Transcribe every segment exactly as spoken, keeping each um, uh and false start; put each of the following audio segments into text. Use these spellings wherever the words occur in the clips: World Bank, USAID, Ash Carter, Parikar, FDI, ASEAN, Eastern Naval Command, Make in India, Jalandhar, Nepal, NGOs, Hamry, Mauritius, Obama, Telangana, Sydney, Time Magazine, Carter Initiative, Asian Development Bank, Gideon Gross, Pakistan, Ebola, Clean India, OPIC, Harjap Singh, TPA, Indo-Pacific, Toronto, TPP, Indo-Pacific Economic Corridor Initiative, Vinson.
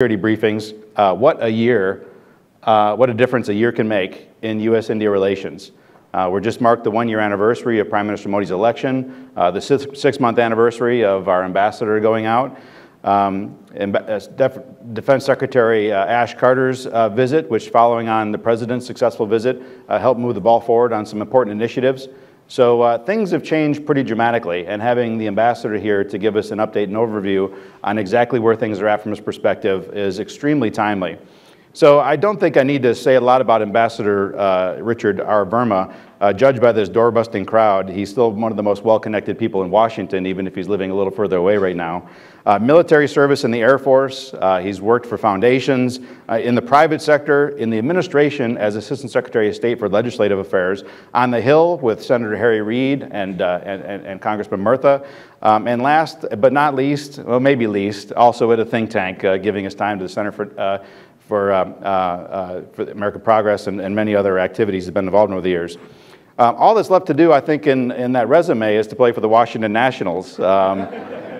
Security briefings, uh, what a year, uh, what a difference a year can make in U S India relations. Uh, we're just marked the one-year anniversary of Prime Minister Modi's election, uh, the six-month anniversary of our ambassador going out, um, and Def Defense Secretary uh, Ash Carter's uh, visit, which following on the President's successful visit, uh, helped move the ball forward on some important initiatives. So uh, things have changed pretty dramatically, and having the ambassador here to give us an update and overview on exactly where things are at from his perspective is extremely timely. So I don't think I need to say a lot about Ambassador uh, Richard R. Verma. Uh, judged by this door-busting crowd, he's still one of the most well-connected people in Washington, even if he's living a little further away right now. Uh, military service in the Air Force, uh, he's worked for foundations, uh, in the private sector, in the administration as Assistant Secretary of State for Legislative Affairs, on the Hill with Senator Harry Reid and, uh, and, and, and Congressman Murtha, um, and last but not least, well maybe least, also at a think tank, uh, giving his time to the Center for uh, For, uh, uh, uh, for American Progress and, and many other activities he's been involved in over the years. Um, all that's left to do, I think, in, in that resume is to play for the Washington Nationals, um,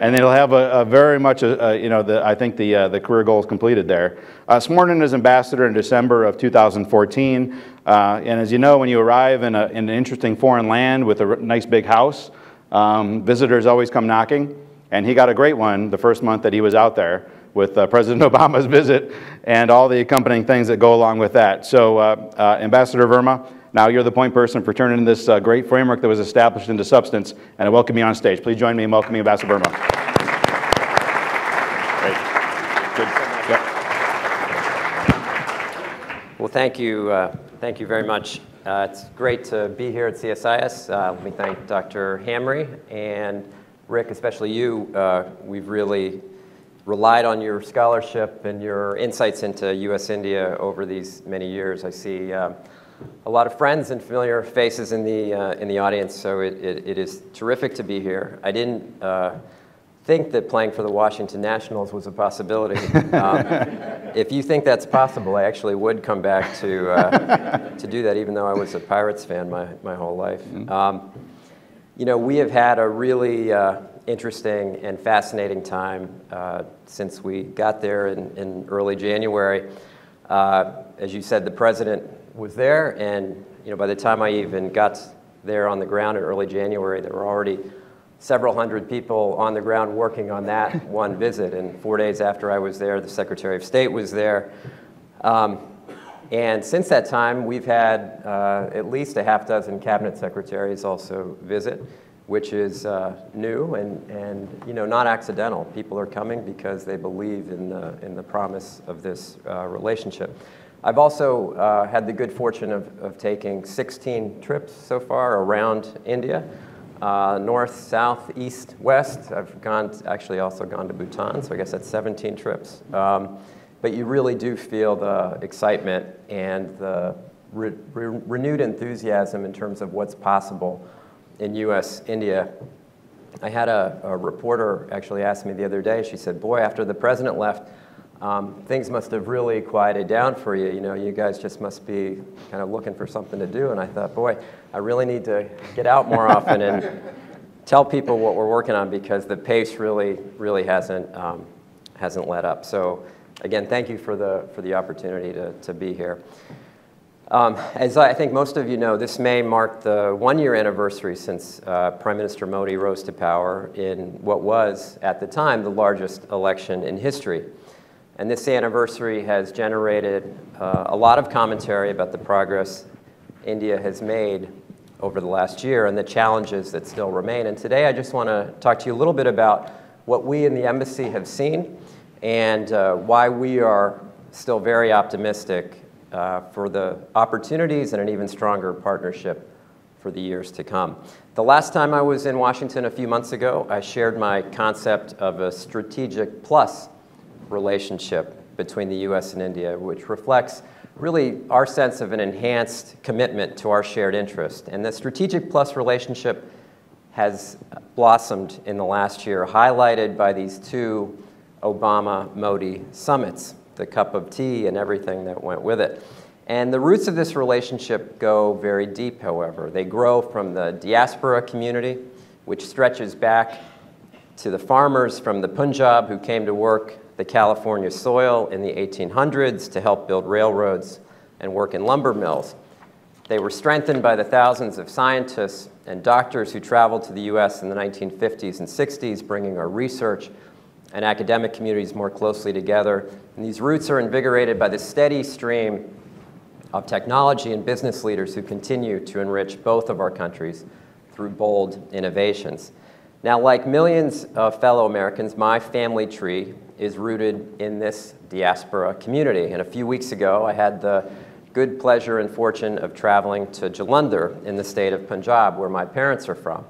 and it'll have a, a very much, a, a, you know, the, I think the, uh, the career goal is completed there. Uh, sworn in as ambassador in December of two thousand fourteen, uh, and as you know, when you arrive in, a, in an interesting foreign land with a nice big house, um, visitors always come knocking, and he got a great one the first month that he was out there, with uh, President Obama's visit and all the accompanying things that go along with that. So, uh, uh, Ambassador Verma, now you're the point person for turning this uh, great framework that was established into substance, and I welcome you on stage. Please join me in welcoming Ambassador Verma. Great. Good. Yep. Well, thank you. Uh, thank you very much. Uh, it's great to be here at C S I S. Uh, let me thank Doctor Hamry and Rick, especially you. Uh, we've really relied on your scholarship and your insights into U S India over these many years. I see um, a lot of friends and familiar faces in the, uh, in the audience, so it, it, it is terrific to be here. I didn't uh, think that playing for the Washington Nationals was a possibility. Um, if you think that's possible, I actually would come back to, uh, to do that, even though I was a Pirates fan my, my whole life. Mm-hmm. um, you know, we have had a really uh, interesting and fascinating time uh, since we got there in, in early January. Uh, as you said, the president was there, and you know, by the time I even got there on the ground in early January, there were already several hundred people on the ground working on that one visit. And four days after I was there, the Secretary of State was there. Um, and since that time, we've had uh, at least a half dozen cabinet secretaries also visit, which is uh, new and, and you know, not accidental. People are coming because they believe in the, in the promise of this uh, relationship. I've also uh, had the good fortune of, of taking sixteen trips so far around India, uh, north, south, east, west. I've gone to, actually also gone to Bhutan, so I guess that's seventeen trips. Um, but you really do feel the excitement and the re re renewed enthusiasm in terms of what's possible in U S India. I had a, a reporter actually ask me the other day, she said, boy, after the president left, um, things must have really quieted down for you. You know, you guys just must be kind of looking for something to do. And I thought, boy, I really need to get out more often and tell people what we're working on, because the pace really, really hasn't, um, hasn't let up. So again, thank you for the, for the opportunity to, to be here. Um, as I think most of you know, this May marked the one-year anniversary since uh, Prime Minister Modi rose to power in what was, at the time, the largest election in history. And this anniversary has generated uh, a lot of commentary about the progress India has made over the last year and the challenges that still remain. And today I just want to talk to you a little bit about what we in the embassy have seen and uh, why we are still very optimistic Uh, for the opportunities and an even stronger partnership for the years to come. The last time I was in Washington a few months ago, I shared my concept of a strategic plus relationship between the U S and India, which reflects really our sense of an enhanced commitment to our shared interest. And the strategic plus relationship has blossomed in the last year, highlighted by these two Obama-Modi summits, the cup of tea and everything that went with it. And the roots of this relationship go very deep, however. They grow from the diaspora community, which stretches back to the farmers from the Punjab who came to work the California soil in the eighteen hundreds to help build railroads and work in lumber mills. They were strengthened by the thousands of scientists and doctors who traveled to the U S in the nineteen fifties and sixties, bringing our research and academic communities more closely together. And these roots are invigorated by the steady stream of technology and business leaders who continue to enrich both of our countries through bold innovations. Now, like millions of fellow Americans, my family tree is rooted in this diaspora community. And a few weeks ago, I had the good pleasure and fortune of traveling to Jalandhar in the state of Punjab, where my parents are from.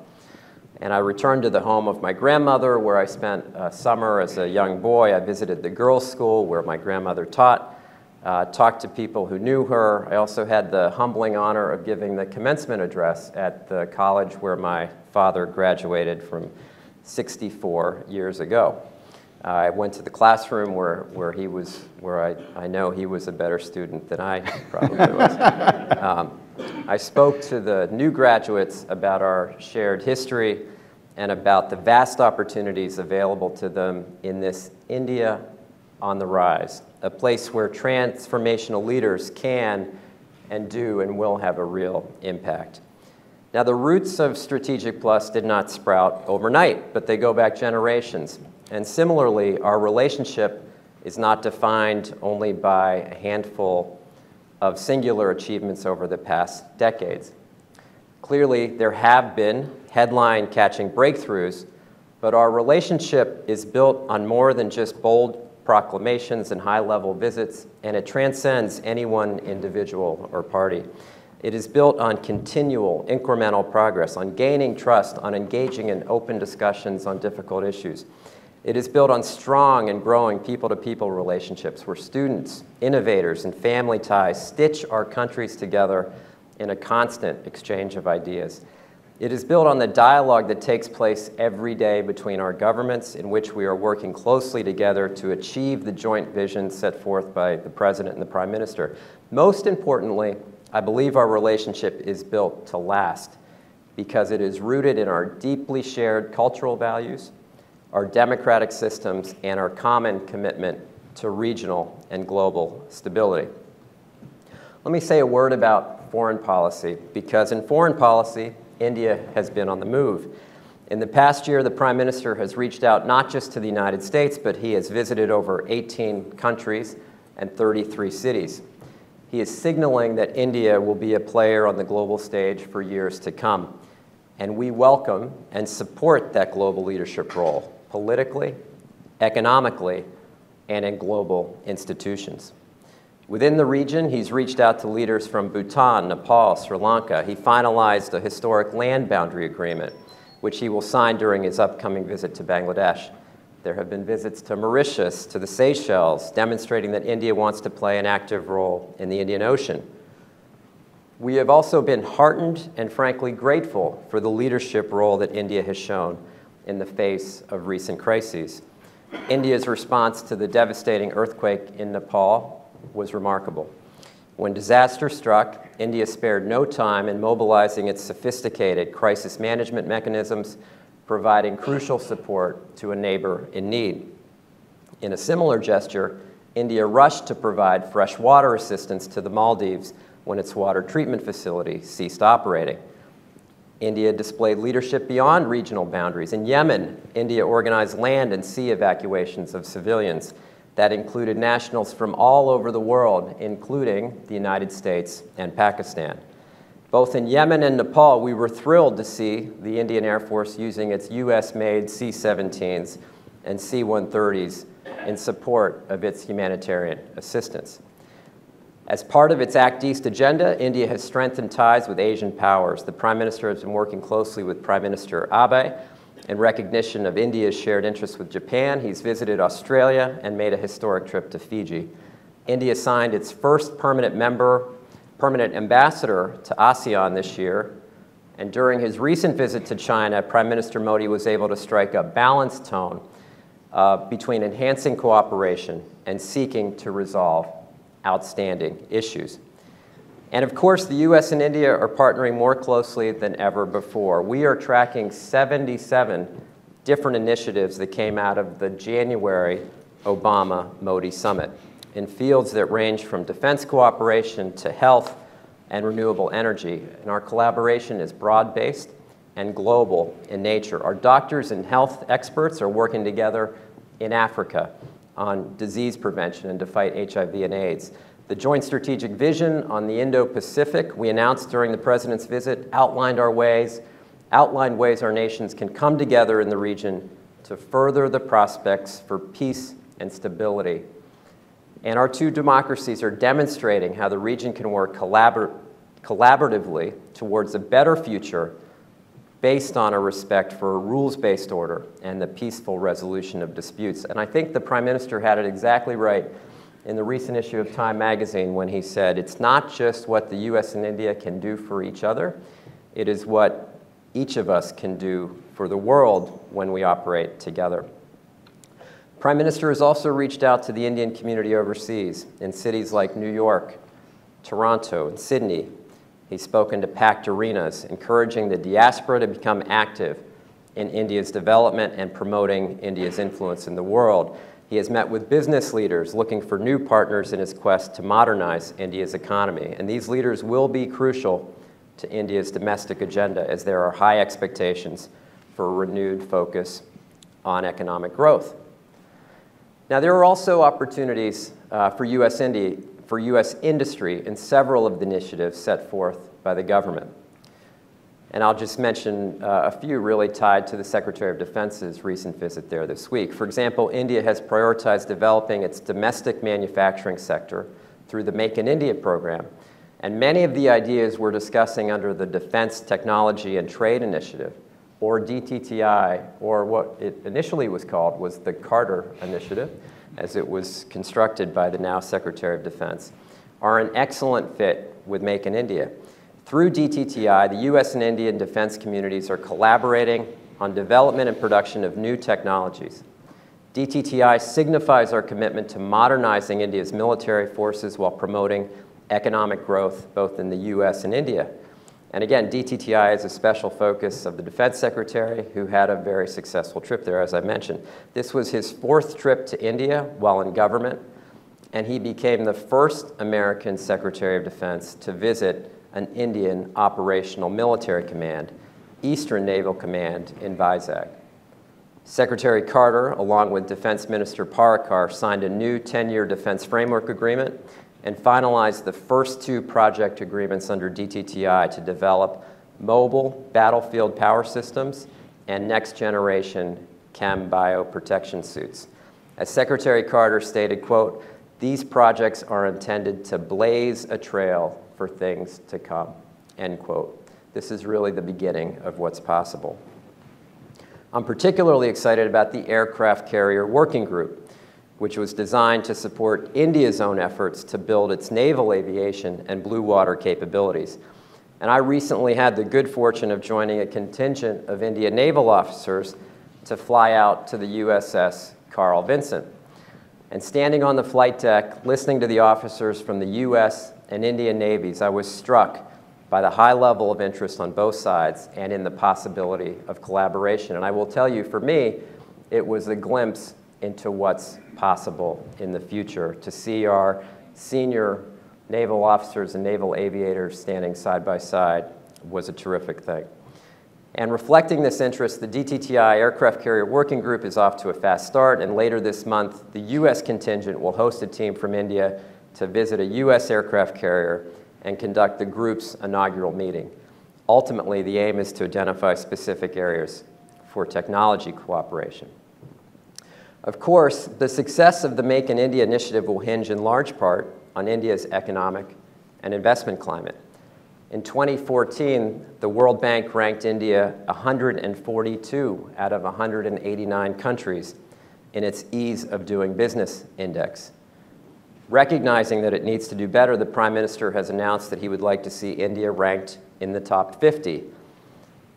And I returned to the home of my grandmother, where I spent a summer as a young boy. I visited the girls' school where my grandmother taught, uh, talked to people who knew her. I also had the humbling honor of giving the commencement address at the college where my father graduated from sixty-four years ago. Uh, I went to the classroom where, where he was, where I, I know he was a better student than I probably was. Um, I spoke to the new graduates about our shared history and about the vast opportunities available to them in this India on the rise, a place where transformational leaders can and do and will have a real impact. Now, the roots of Strategic Plus did not sprout overnight, but they go back generations. And similarly, our relationship is not defined only by a handful of singular achievements over the past decades. Clearly, there have been headline-catching breakthroughs, but our relationship is built on more than just bold proclamations and high-level visits, and it transcends any one individual or party. It is built on continual, incremental progress, on gaining trust, on engaging in open discussions on difficult issues. It is built on strong and growing people-to-people relationships where students, innovators, and family ties stitch our countries together in a constant exchange of ideas. It is built on the dialogue that takes place every day between our governments, in which we are working closely together to achieve the joint vision set forth by the President and the Prime Minister. Most importantly, I believe our relationship is built to last because it is rooted in our deeply shared cultural values, our democratic systems, and our common commitment to regional and global stability. Let me say a word about foreign policy, because in foreign policy, India has been on the move. In the past year, the Prime Minister has reached out not just to the United States, but he has visited over eighteen countries and thirty-three cities. He is signaling that India will be a player on the global stage for years to come. And we welcome and support that global leadership role politically, economically, and in global institutions. Within the region, he's reached out to leaders from Bhutan, Nepal, Sri Lanka. He finalized a historic land boundary agreement, which he will sign during his upcoming visit to Bangladesh. There have been visits to Mauritius, to the Seychelles, demonstrating that India wants to play an active role in the Indian Ocean. We have also been heartened and frankly grateful for the leadership role that India has shown in the face of recent crises. India's response to the devastating earthquake in Nepal was remarkable. When disaster struck, India spared no time in mobilizing its sophisticated crisis management mechanisms, providing crucial support to a neighbor in need. In a similar gesture, India rushed to provide fresh water assistance to the Maldives when its water treatment facility ceased operating. India displayed leadership beyond regional boundaries. In Yemen, India organized land and sea evacuations of civilians. That included nationals from all over the world, including the United States and Pakistan. Both in Yemen and Nepal, we were thrilled to see the Indian Air Force using its U S-made C seventeens and C one thirties in support of its humanitarian assistance. As part of its Act East agenda, India has strengthened ties with Asian powers. The Prime Minister has been working closely with Prime Minister Abe in recognition of India's shared interests with Japan. He's visited Australia and made a historic trip to Fiji. India signed its first permanent member, permanent ambassador to ASEAN this year. And during his recent visit to China, Prime Minister Modi was able to strike a balanced tone uh, between enhancing cooperation and seeking to resolve outstanding issues. And of course, the U S and India are partnering more closely than ever before. We are tracking seventy-seven different initiatives that came out of the January Obama-Modi summit in fields that range from defense cooperation to health and renewable energy. And our collaboration is broad-based and global in nature. Our doctors and health experts are working together in Africa on disease prevention and to fight H I V and AIDS. The joint strategic vision on the Indo-Pacific we announced during the president's visit outlined our ways, outlined ways our nations can come together in the region to further the prospects for peace and stability. And our two democracies are demonstrating how the region can work collabor collaboratively towards a better future based on a respect for a rules-based order and the peaceful resolution of disputes. And I think the Prime Minister had it exactly right in the recent issue of Time magazine when he said, it's not just what the U S and India can do for each other, it is what each of us can do for the world when we operate together. Prime Minister has also reached out to the Indian community overseas in cities like New York, Toronto, and Sydney. He's spoken to packed arenas, encouraging the diaspora to become active in India's development and promoting India's influence in the world. He has met with business leaders looking for new partners in his quest to modernize India's economy. And these leaders will be crucial to India's domestic agenda, as there are high expectations for a renewed focus on economic growth. Now, there are also opportunities uh, for, U S Indi for U S industry in several of the initiatives set forth by the government. And I'll just mention uh, a few really tied to the Secretary of Defense's recent visit there this week. For example, India has prioritized developing its domestic manufacturing sector through the Make in India program. And many of the ideas we're discussing under the Defense Technology and Trade Initiative, or D T T I, or what it initially was called was the Carter Initiative, as it was constructed by the now Secretary of Defense, are an excellent fit with Make in India. Through D T T I, the U S and Indian defense communities are collaborating on development and production of new technologies. D T T I signifies our commitment to modernizing India's military forces while promoting economic growth both in the U S and India. And again, D T T I is a special focus of the Defense Secretary, who had a very successful trip there, as I mentioned. This was his fourth trip to India while in government, and he became the first American Secretary of Defense to visit an Indian operational military command, Eastern Naval Command in Vizag. Secretary Carter, along with Defense Minister Parikar, signed a new ten-year defense framework agreement and finalized the first two project agreements under D T T I to develop mobile battlefield power systems and next-generation chem bio protection suits. As Secretary Carter stated, quote, these projects are intended to blaze a trail for things to come, end quote. This is really the beginning of what's possible. I'm particularly excited about the Aircraft Carrier Working Group, which was designed to support India's own efforts to build its naval aviation and blue water capabilities. And I recently had the good fortune of joining a contingent of Indian naval officers to fly out to the U S S Carl Vinson. And standing on the flight deck, listening to the officers from the U S and Indian navies, I was struck by the high level of interest on both sides and in the possibility of collaboration. And I will tell you, for me, it was a glimpse into what's possible in the future, to see our senior naval officers and naval aviators standing side by side was a terrific thing. And reflecting this interest, the D T T I Aircraft Carrier Working Group is off to a fast start, and later this month, the U S contingent will host a team from India to visit a U S aircraft carrier and conduct the group's inaugural meeting. Ultimately, the aim is to identify specific areas for technology cooperation. Of course, the success of the Make in India initiative will hinge in large part on India's economic and investment climate. In twenty fourteen, the World Bank ranked India one hundred forty-two out of one hundred eighty-nine countries in its Ease of Doing Business index. Recognizing that it needs to do better, the Prime Minister has announced that he would like to see India ranked in the top fifty.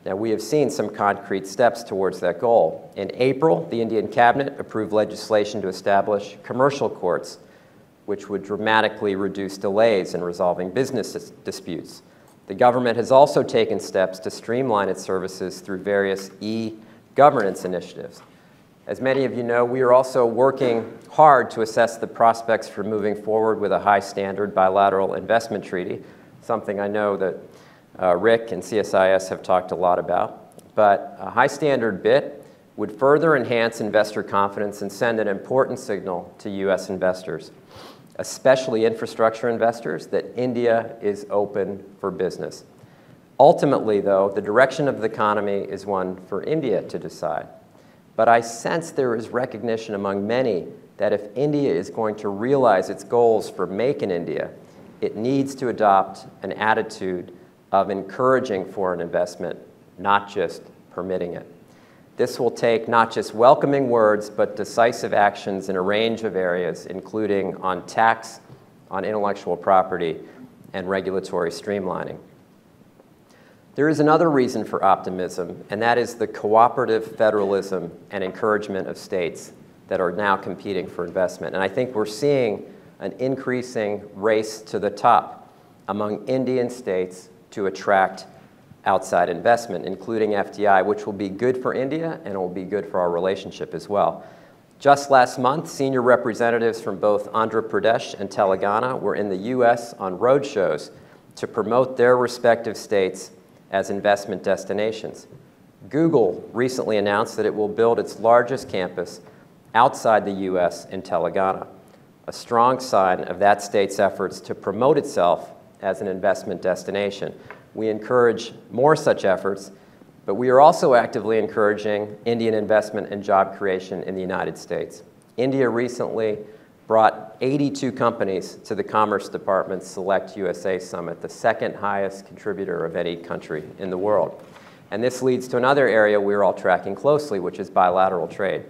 Now, we have seen some concrete steps towards that goal. In April, the Indian Cabinet approved legislation to establish commercial courts, which would dramatically reduce delays in resolving business disputes. The government has also taken steps to streamline its services through various e-governance initiatives. As many of you know, we are also working hard to assess the prospects for moving forward with a high standard bilateral investment treaty, something I know that uh, Rick and C S I S have talked a lot about. But a high standard B I T would further enhance investor confidence and send an important signal to U S investors, especially infrastructure investors, that India is open for business. Ultimately, though, the direction of the economy is one for India to decide. But I sense there is recognition among many that if India is going to realize its goals for Make in India, it needs to adopt an attitude of encouraging foreign investment, not just permitting it. This will take not just welcoming words, but decisive actions in a range of areas, including on tax, on intellectual property, and regulatory streamlining. There is another reason for optimism, and that is the cooperative federalism and encouragement of states that are now competing for investment. And I think we're seeing an increasing race to the top among Indian states to attract outside investment, including F D I, which will be good for India and will be good for our relationship as well. Just last month, senior representatives from both Andhra Pradesh and Telangana were in the U S on roadshows to promote their respective states as investment destinations. Google recently announced that it will build its largest campus outside the U S in Telangana, a strong sign of that state's efforts to promote itself as an investment destination. We encourage more such efforts, but we are also actively encouraging Indian investment and job creation in the United States. India recently brought eighty-two companies to the Commerce Department's Select U S A Summit, the second highest contributor of any country in the world. And this leads to another area we're all tracking closely, which is bilateral trade.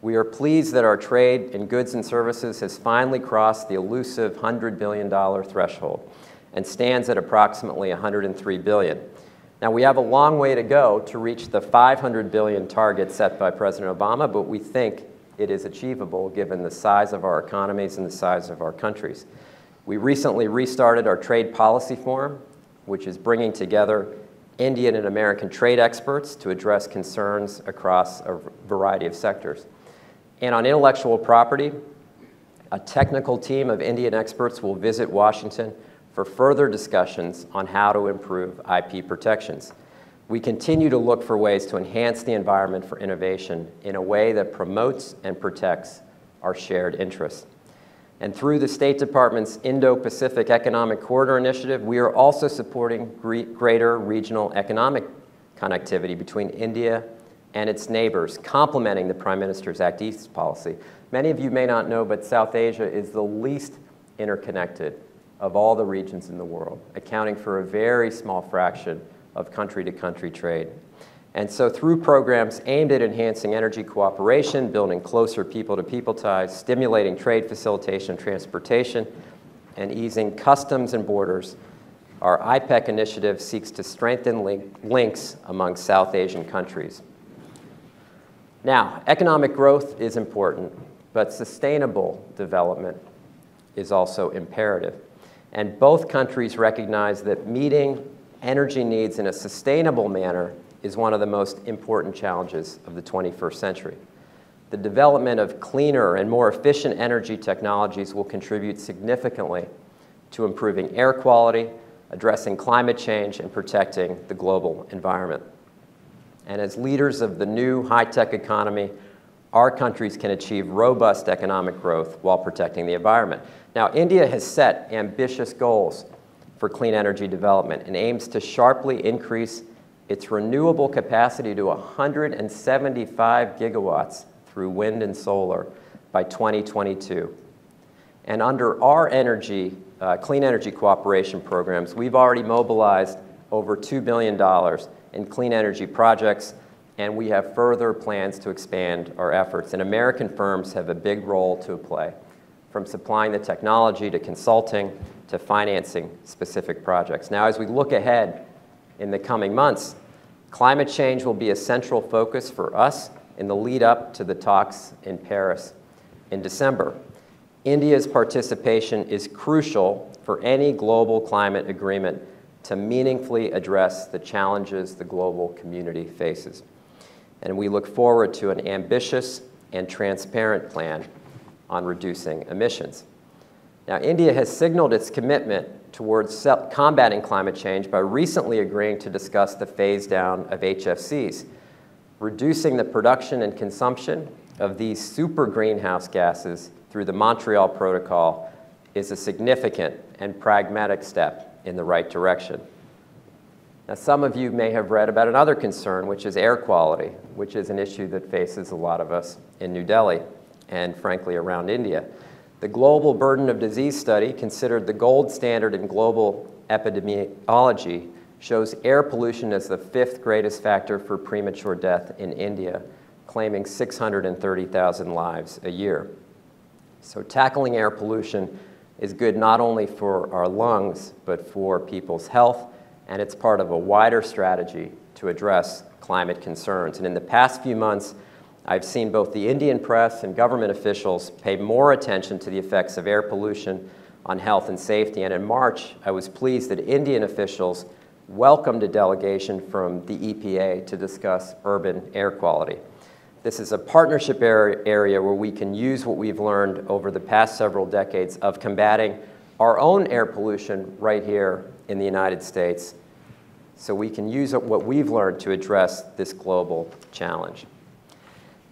We are pleased that our trade in goods and services has finally crossed the elusive one hundred billion dollar threshold and stands at approximately one hundred three billion dollars. Now, we have a long way to go to reach the five hundred billion dollar target set by President Obama, but we think it is achievable given the size of our economies and the size of our countries. We recently restarted our Trade Policy Forum, which is bringing together Indian and American trade experts to address concerns across a variety of sectors. And on intellectual property, a technical team of Indian experts will visit Washington for further discussions on how to improve I P protections. We continue to look for ways to enhance the environment for innovation in a way that promotes and protects our shared interests. And through the State Department's Indo-Pacific Economic Corridor Initiative, we are also supporting greater regional economic connectivity between India and its neighbors, complementing the Prime Minister's Act East policy. Many of you may not know, but South Asia is the least interconnected of all the regions in the world, accounting for a very small fraction of country-to-country trade. And so through programs aimed at enhancing energy cooperation, building closer people-to-people ties, stimulating trade facilitation and transportation, and easing customs and borders, our I P E C initiative seeks to strengthen link links among South Asian countries. Now, economic growth is important, but sustainable development is also imperative. And both countries recognize that meeting energy needs in a sustainable manner is one of the most important challenges of the twenty-first century. The development of cleaner and more efficient energy technologies will contribute significantly to improving air quality, addressing climate change, and protecting the global environment. And as leaders of the new high-tech economy, our countries can achieve robust economic growth while protecting the environment. Now, India has set ambitious goals for clean energy development and aims to sharply increase its renewable capacity to one hundred seventy-five gigawatts through wind and solar by twenty twenty-two. And under our energy, uh, clean energy cooperation programs, we've already mobilized over two billion dollars in clean energy projects, and we have further plans to expand our efforts. And American firms have a big role to play, from supplying the technology to consulting to financing specific projects. Now, as we look ahead in the coming months, climate change will be a central focus for us in the lead up to the talks in Paris in December. India's participation is crucial for any global climate agreement to meaningfully address the challenges the global community faces. And we look forward to an ambitious and transparent plan on reducing emissions. Now, India has signaled its commitment towards combating climate change by recently agreeing to discuss the phase down of H F Cs, reducing the production and consumption of these super greenhouse gases through the Montreal Protocol is a significant and pragmatic step in the right direction. Now, some of you may have read about another concern, which is air quality, which is an issue that faces a lot of us in New Delhi and, frankly, around India. The Global Burden of Disease Study, considered the gold standard in global epidemiology, shows air pollution as the fifth greatest factor for premature death in India, claiming six hundred thirty thousand lives a year. So tackling air pollution is good not only for our lungs, but for people's health, and it's part of a wider strategy to address climate concerns. And in the past few months, I've seen both the Indian press and government officials pay more attention to the effects of air pollution on health and safety. And in March, I was pleased that Indian officials welcomed a delegation from the E P A to discuss urban air quality. This is a partnership area where we can use what we've learned over the past several decades of combating our own air pollution right here in the United States, so we can use what we've learned to address this global challenge.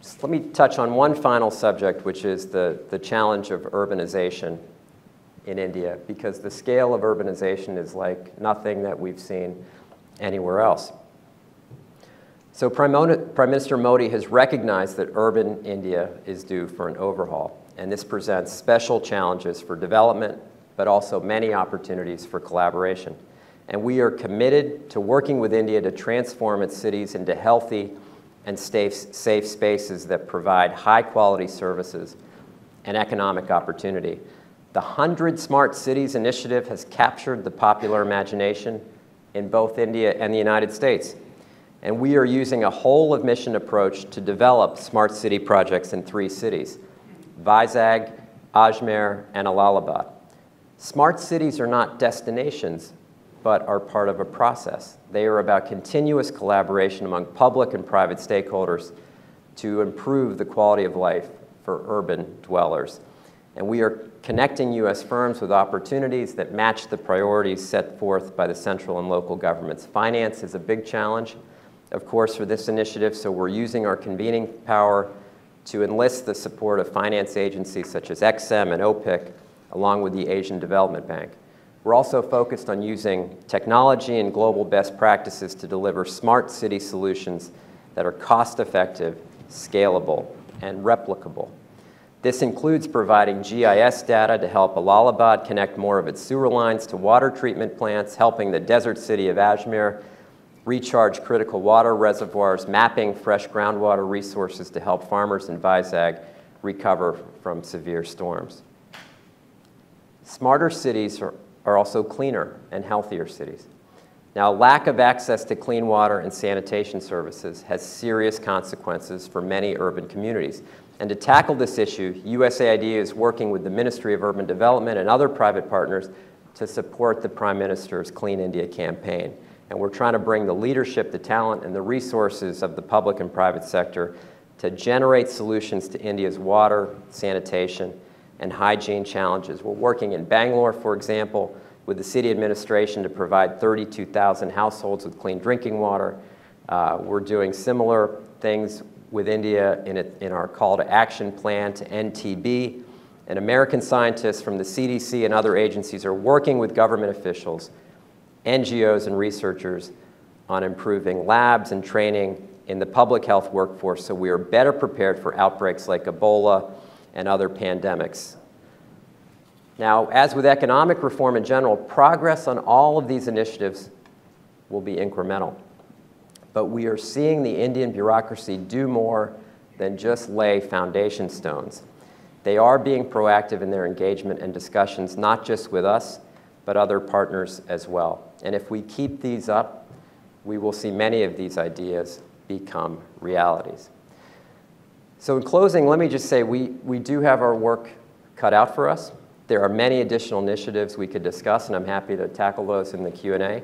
Just let me touch on one final subject, which is the, the challenge of urbanization in India, because the scale of urbanization is like nothing that we've seen anywhere else. So Prime Minister Modi has recognized that urban India is due for an overhaul, and this presents special challenges for development, but also many opportunities for collaboration. And we are committed to working with India to transform its cities into healthy and safe, safe spaces that provide high-quality services and economic opportunity. The one hundred Smart Cities initiative has captured the popular imagination in both India and the United States. And we are using a whole-of-mission approach to develop smart city projects in three cities: Vizag, Ajmer, and Allahabad. Smart cities are not destinations, but are part of a process. They are about continuous collaboration among public and private stakeholders to improve the quality of life for urban dwellers. And we are connecting U S firms with opportunities that match the priorities set forth by the central and local governments. Finance is a big challenge, of course, for this initiative, so we're using our convening power to enlist the support of finance agencies such as Ex-Im and O P I C, along with the Asian Development Bank. We're also focused on using technology and global best practices to deliver smart city solutions that are cost-effective, scalable, and replicable. This includes providing G I S data to help Allahabad connect more of its sewer lines to water treatment plants, helping the desert city of Ajmer recharge critical water reservoirs, mapping fresh groundwater resources to help farmers in Vizag recover from severe storms. Smarter cities are, are also cleaner and healthier cities. Now, lack of access to clean water and sanitation services has serious consequences for many urban communities. And to tackle this issue, U S A I D is working with the Ministry of Urban Development and other private partners to support the Prime Minister's Clean India campaign. And we're trying to bring the leadership, the talent, and the resources of the public and private sector to generate solutions to India's water, sanitation, and hygiene challenges. We're working in Bangalore, for example, with the city administration to provide thirty-two thousand households with clean drinking water. Uh, we're doing similar things with India in, it, in our call to action plan to end T B. And American scientists from the C D C and other agencies are working with government officials, N G Os, and researchers on improving labs and training in the public health workforce so we are better prepared for outbreaks like Ebola and other pandemics. Now, as with economic reform in general, progress on all of these initiatives will be incremental. But we are seeing the Indian bureaucracy do more than just lay foundation stones. They are being proactive in their engagement and discussions, not just with us, but other partners as well. And if we keep these up, we will see many of these ideas become realities. So in closing, let me just say we, we do have our work cut out for us. There are many additional initiatives we could discuss, and I'm happy to tackle those in the Q and A.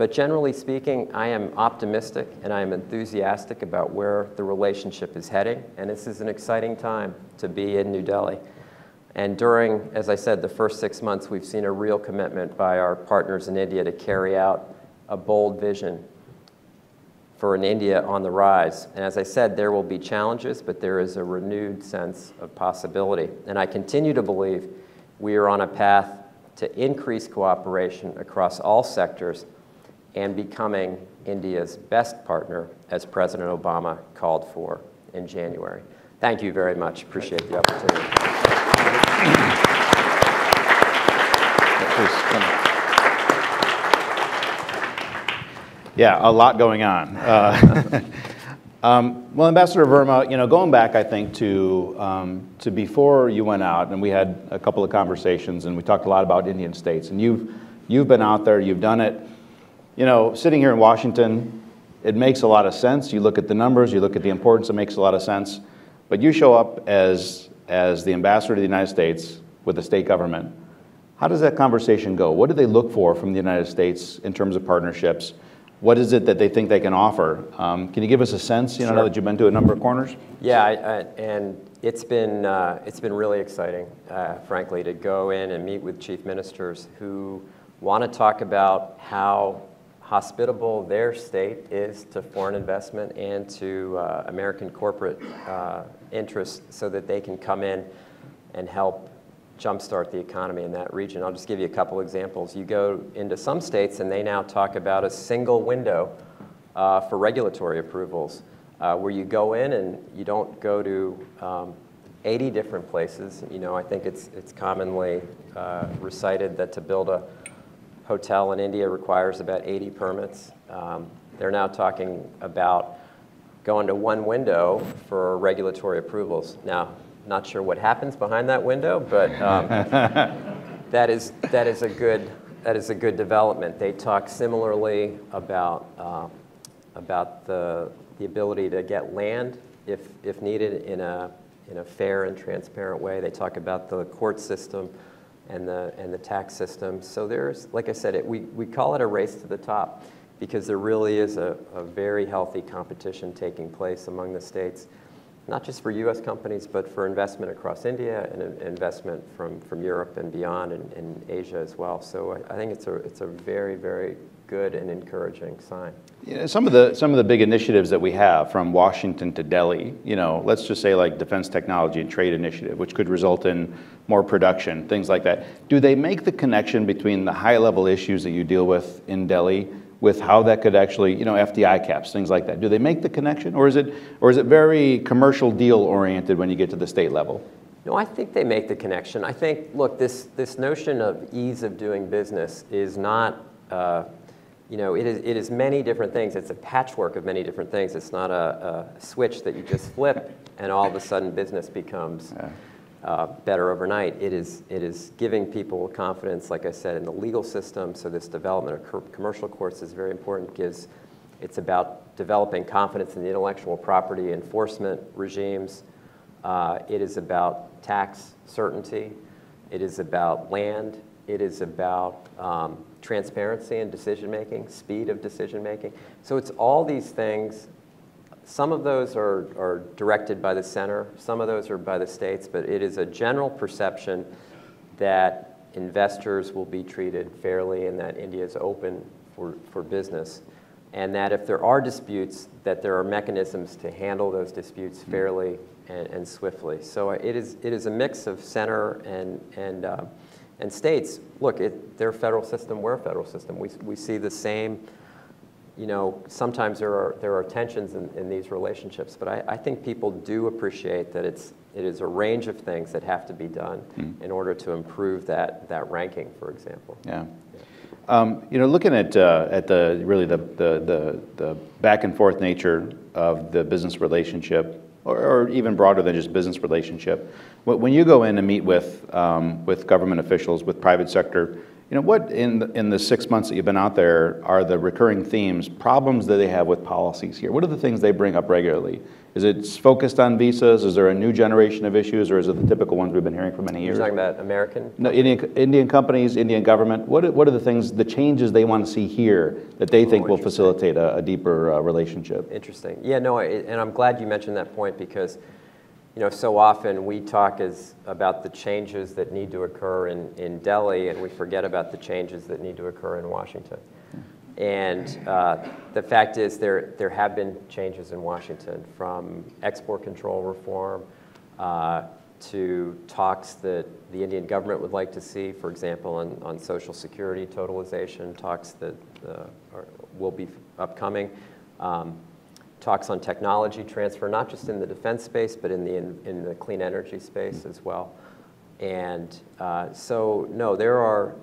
But generally speaking, I am optimistic and I am enthusiastic about where the relationship is heading. And this is an exciting time to be in New Delhi. And during, as I said, the first six months, we've seen a real commitment by our partners in India to carry out a bold vision for an India on the rise. And as I said, there will be challenges, but there is a renewed sense of possibility. And I continue to believe we are on a path to increase cooperation across all sectors and becoming India's best partner, as President Obama called for in January. Thank you very much. Appreciate the opportunity. Yeah, a lot going on. Uh, um, well, Ambassador Verma, you know, going back, I think, to, um, to before you went out, and we had a couple of conversations, and we talked a lot about Indian states. And you've, you've been out there, you've done it. You know, sitting here in Washington, it makes a lot of sense. You look at the numbers, you look at the importance, it makes a lot of sense. But you show up as, as the ambassador to the United States with the state government. How does that conversation go? What do they look for from the United States in terms of partnerships? What is it that they think they can offer? Um, can you give us a sense, you know, sure. Now that you've been to a number of corners? Yeah, I, I, and it's been, uh, it's been really exciting, uh, frankly, to go in and meet with chief ministers who want to talk about how hospitable their state is to foreign investment and to uh, American corporate uh, interests so that they can come in and help jumpstart the economy in that region. I'll just give you a couple examples. You go into some states and they now talk about a single window uh, for regulatory approvals uh, where you go in and you don't go to um, eighty different places. You know, I think it's, it's commonly uh, recited that to build a hotel in India requires about eighty permits. Um, they're now talking about going to one window for regulatory approvals. Now, not sure what happens behind that window, but um, that is that is a good that is a good development. They talk similarly about uh, about the the ability to get land if if needed in a in a fair and transparent way. They talk about the court system and the and the tax system. So there's, like I said, it, we we call it a race to the top because there really is a, a very healthy competition taking place among the states. Not just for U S companies, but for investment across India and investment from, from Europe and beyond and, and Asia as well. So I think it's a, it's a very, very good and encouraging sign. Yeah, some of the, some of the big initiatives that we have from Washington to Delhi, you know, let's just say like Defense Technology and Trade Initiative, which could result in more production, things like that. Do they make the connection between the high-level issues that you deal with in Delhi with how that could actually, you know, F D I caps, things like that? Do they make the connection, or is it, or is it very commercial deal oriented when you get to the state level? No, I think they make the connection. I think, look, this, this notion of ease of doing business is not, uh, you know, it is, it is many different things. It's a patchwork of many different things. It's not a, a switch that you just flip and all of a sudden business becomes yeah. Uh, better overnight. It is, it is giving people confidence, like I said, in the legal system. So this development of commercial courts is very important because it's about developing confidence in the intellectual property enforcement regimes. Uh, it is about tax certainty. It is about land. It is about um, transparency and decision-making, speed of decision-making. So it's all these things. Some of those are, are directed by the center, some of those are by the states, but it is a general perception that investors will be treated fairly and that India is open for, for business. And that if there are disputes, that there are mechanisms to handle those disputes fairly and, and swiftly. So it is, it is a mix of center and, and, uh, and states. Look, it, they're a federal system, we're a federal system. We, we see the same. You know, sometimes there are, there are tensions in, in these relationships, but I, I think people do appreciate that it's, it is a range of things that have to be done mm. in order to improve that, that ranking, for example. Yeah. yeah. Um, you know, looking at, uh, at the, really the, the, the, the back and forth nature of the business relationship, or, or even broader than just business relationship, when you go in and meet with, um, with government officials, with private sector You know, what in the, in the six months that you've been out there are the recurring themes, problems that they have with policies here? What are the things they bring up regularly? Is it focused on visas? Is there a new generation of issues, or is it the typical ones we've been hearing for many years? You're talking about American? No, Indian, Indian companies, Indian government. What, what are the things, the changes they want to see here that they oh, think will facilitate a, a deeper uh, relationship? Interesting. Yeah, no, it, and I'm glad you mentioned that point, because you know, so often we talk as about the changes that need to occur in, in Delhi, and we forget about the changes that need to occur in Washington. And uh, the fact is there, there have been changes in Washington, from export control reform uh, to talks that the Indian government would like to see, for example, on, on Social Security totalization, talks that uh, are, will be upcoming. Um, Talks on technology transfer, not just in the defense space, but in the in, in the clean energy space as well. And uh, so, no, there are.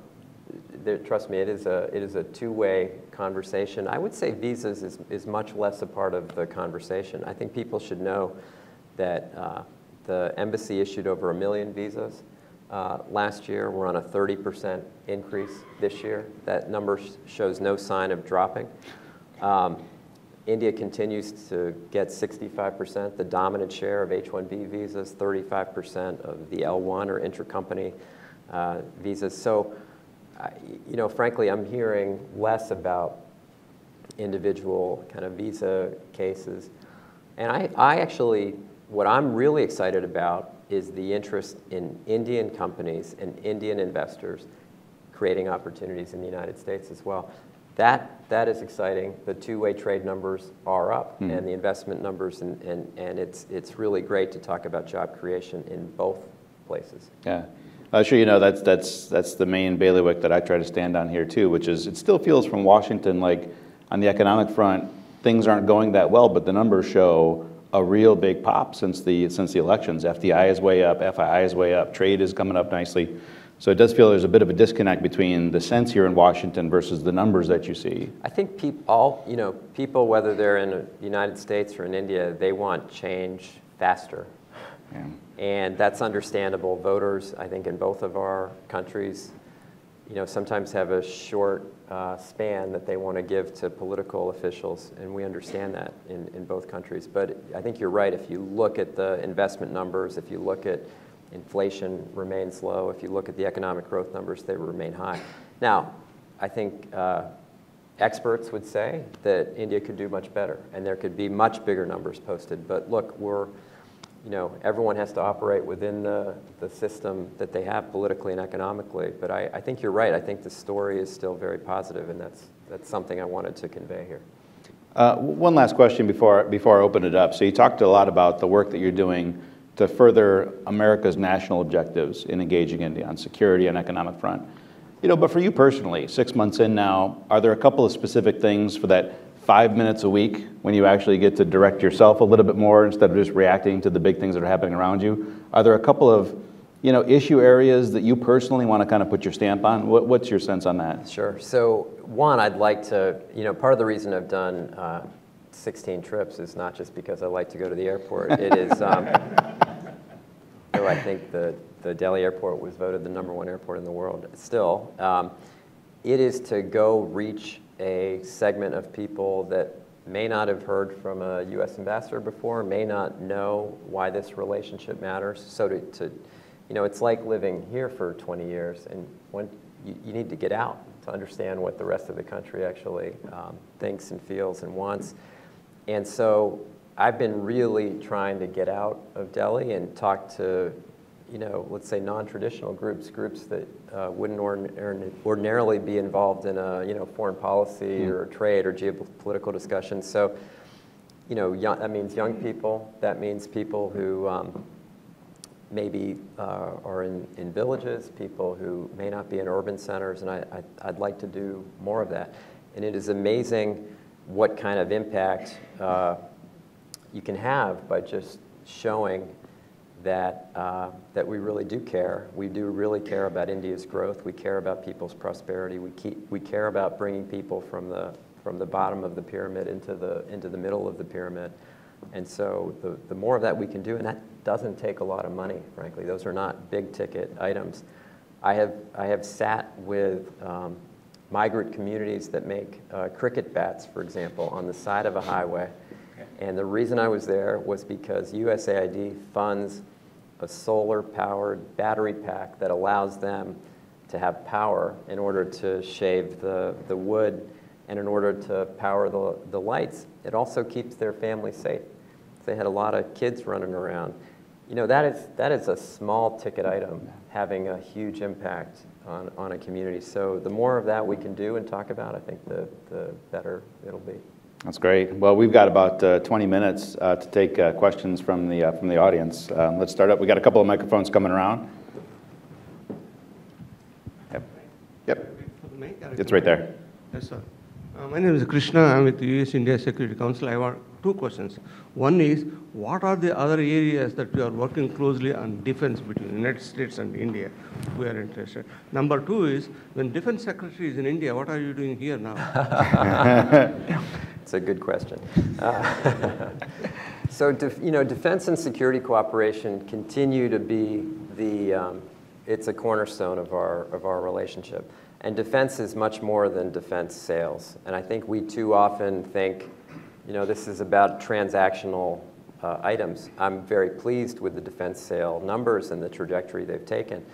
There, trust me, it is a it is a two-way conversation. I would say visas is is much less a part of the conversation. I think people should know that uh, the embassy issued over a million visas uh, last year. We're on a thirty percent increase this year. That number sh shows no sign of dropping. Um, India continues to get sixty-five percent, the dominant share of H one B visas, thirty-five percent of the L one or intercompany uh, visas. So, uh, you know, frankly, I'm hearing less about individual kind of visa cases. And I, I actually, what I'm really excited about is the interest in Indian companies and Indian investors creating opportunities in the United States as well. That, that is exciting. The two-way trade numbers are up, mm. and the investment numbers, and, and, and it's, it's really great to talk about job creation in both places. Yeah. Uh, sure, you know, that's, that's, that's the main bailiwick that I try to stand on here, too, which is it still feels from Washington like on the economic front, things aren't going that well, but the numbers show a real big pop since the, since the elections. F D I is way up, F I I is way up, trade is coming up nicely. So it does feel there's a bit of a disconnect between the sense here in Washington versus the numbers that you see. I think people, all, you know, people, whether they're in the United States or in India, they want change faster. Yeah. And that's understandable. Voters, I think, in both of our countries, you know, sometimes have a short uh, span that they want to give to political officials, and we understand that in, in both countries. But I think you're right. If you look at the investment numbers, if you look at inflation remains low. If you look at the economic growth numbers, they remain high. Now, I think uh, experts would say that India could do much better, and there could be much bigger numbers posted. But look, we're, you know, everyone has to operate within the, the system that they have politically and economically. But I, I think you're right. I think the story is still very positive, and that's, that's something I wanted to convey here. Uh, one last question before, before I open it up. So you talked a lot about the work that you're doing to further America's national objectives in engaging India on security and economic front. You know, but for you personally, six months in now, are there a couple of specific things for that five minutes a week when you actually get to direct yourself a little bit more instead of just reacting to the big things that are happening around you? Are there a couple of, you know, issue areas that you personally want to kind of put your stamp on? What, what's your sense on that? Sure. So one, I'd like to, you know, part of the reason I've done uh, sixteen trips is not just because I like to go to the airport. It is. Um, I think the, the Delhi airport was voted the number one airport in the world still. Um, it is to go reach a segment of people that may not have heard from a U S ambassador before, may not know why this relationship matters. So to, to you know, it's like living here for twenty years, and when you, you need to get out to understand what the rest of the country actually um, thinks and feels and wants. And so I've been really trying to get out of Delhi and talk to, you know, let's say non-traditional groups, groups that uh, wouldn't ordin ordinarily be involved in a, you know, foreign policy mm. or trade or geopolitical discussion. So, you know, young, that means young people. That means people who um, maybe uh, are in, in villages, people who may not be in urban centers, and I, I, I'd like to do more of that. And it is amazing what kind of impact uh, you can have by just showing that, uh, that we really do care. We do really care about India's growth. We care about people's prosperity. We, keep, we care about bringing people from the, from the bottom of the pyramid into the, into the middle of the pyramid. And so the, the more of that we can do, and that doesn't take a lot of money, frankly. Those are not big ticket items. I have, I have sat with um, migrant communities that make uh, cricket bats, for example, on the side of a highway. And the reason I was there was because U S A I D funds a solar-powered battery pack that allows them to have power in order to shave the, the wood and in order to power the, the lights. It also keeps their family safe. They had a lot of kids running around. You know, that is, that is a small ticket item having a huge impact on, on a community. So the more of that we can do and talk about, I think the, the better it'll be. That's great. Well, we've got about uh, twenty minutes uh, to take uh, questions from the, uh, from the audience. Uh, let's start up. We've got a couple of microphones coming around. Yep. Yep. It's right there. Yes, sir. Uh, my name is Krishna. I'm with the U S India Security Council. I want two questions. One is, what are the other areas that we are working closely on defense between the United States and India? We are interested. Number two is, when defense secretary is in India, what are you doing here now? It's a good question. Uh, so, you know, defense and security cooperation continue to be the, um, it's a cornerstone of our, of our relationship. And defense is much more than defense sales. And I think we too often think, you know, this is about transactional uh, items. I'm very pleased with the defense sale numbers and the trajectory they've taken.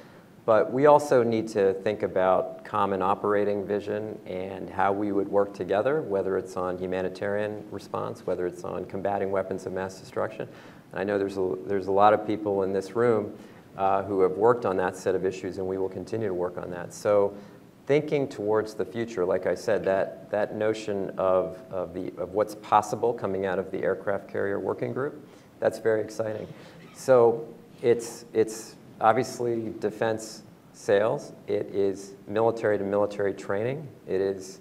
But we also need to think about common operating vision and how we would work together, whether it's on humanitarian response, whether it's on combating weapons of mass destruction. And I know there's a, there's a lot of people in this room uh, who have worked on that set of issues, and we will continue to work on that. So thinking towards the future, like I said, that, that notion of, of, the, of what's possible coming out of the Aircraft Carrier Working Group, that's very exciting. So it's, it's obviously defense sales, it is military to military training, it is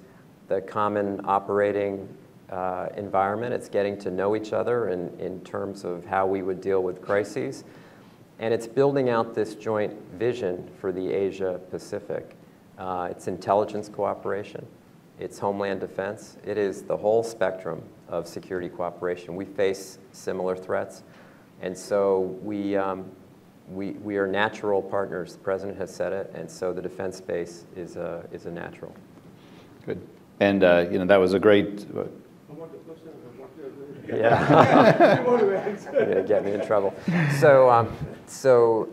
the common operating uh, environment, it's getting to know each other in, in terms of how we would deal with crises, and it's building out this joint vision for the Asia Pacific. Uh, it's intelligence cooperation, it's homeland defense, it is the whole spectrum of security cooperation. We face similar threats, and so we, um, We, we are natural partners. The President has said it, and so the defense space is a, is a natural. Good. And, uh, you know, that was a great... Uh, yeah. Yeah, get me in trouble. So, um, so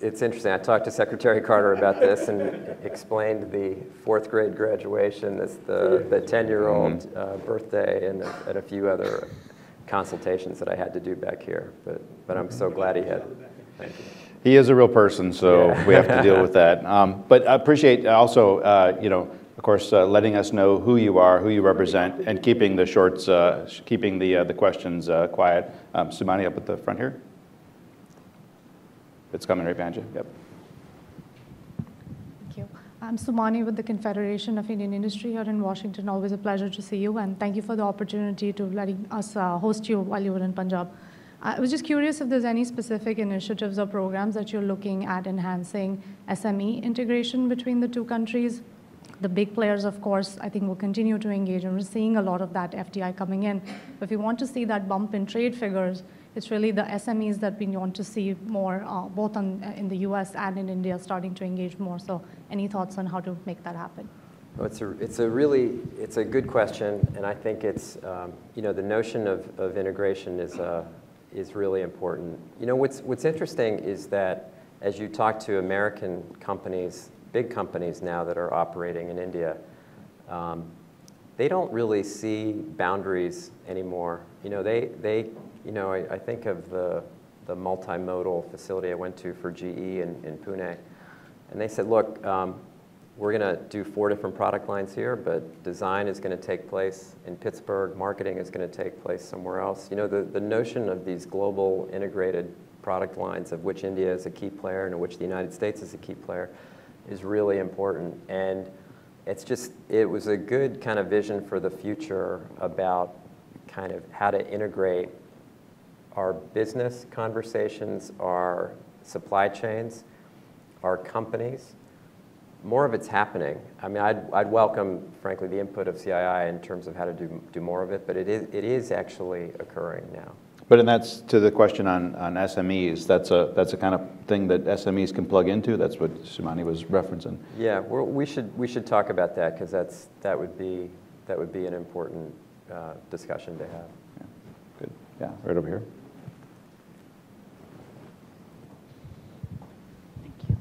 it's interesting. I talked to Secretary Carter about this and explained the fourth grade graduation, that's the ten-year-old the uh, birthday, and, and a few other consultations that I had to do back here. But, but I'm so glad he had... Thank you. He is a real person, so yeah. We have to deal with that. Um, but I appreciate also, uh, you know, of course, uh, letting us know who you are, who you represent, and keeping the shorts, uh, keeping the uh, the questions uh, quiet. Um, Sumani, up at the front here. It's coming right behind you. Yep. Thank you. I'm Sumani with the Confederation of Indian Industry here in Washington. Always a pleasure to see you, and thank you for the opportunity to letting us uh, host you while you were in Punjab. I was just curious if there's any specific initiatives or programs that you're looking at enhancing S M E integration between the two countries. The big players, of course, I think will continue to engage, and we're seeing a lot of that F D I coming in. But if you want to see that bump in trade figures, it's really the S M Es that we want to see more, uh, both on, uh, in the U S and in India, starting to engage more. So any thoughts on how to make that happen? Well, it's a, it's a really, it's a good question, and I think it's, um, you know, the notion of, of integration is a, is really important. You know, what's, what's interesting is that as you talk to American companies, big companies now that are operating in India, um, they don't really see boundaries anymore. You know, they, they you know, I, I think of the, the multimodal facility I went to for G E in, in Pune, and they said, look, um, we're gonna do four different product lines here, but design is gonna take place in Pittsburgh, marketing is gonna take place somewhere else. You know, the, the notion of these global integrated product lines, of which India is a key player and of which the United States is a key player, is really important. And it's just, it was a good kind of vision for the future about kind of how to integrate our business conversations, our supply chains, our companies. More of it's happening. I mean, I'd, I'd welcome, frankly, the input of C I I in terms of how to do, do more of it, but it is, it is actually occurring now. But and that's to the question on, on S M Es. That's a that's a kind of thing that S M Es can plug into. That's what Sumani was referencing. Yeah, we're, we should we should talk about that because that's that would be that would be an important uh, discussion to have. Yeah. Good. Yeah, right over here. Thank you.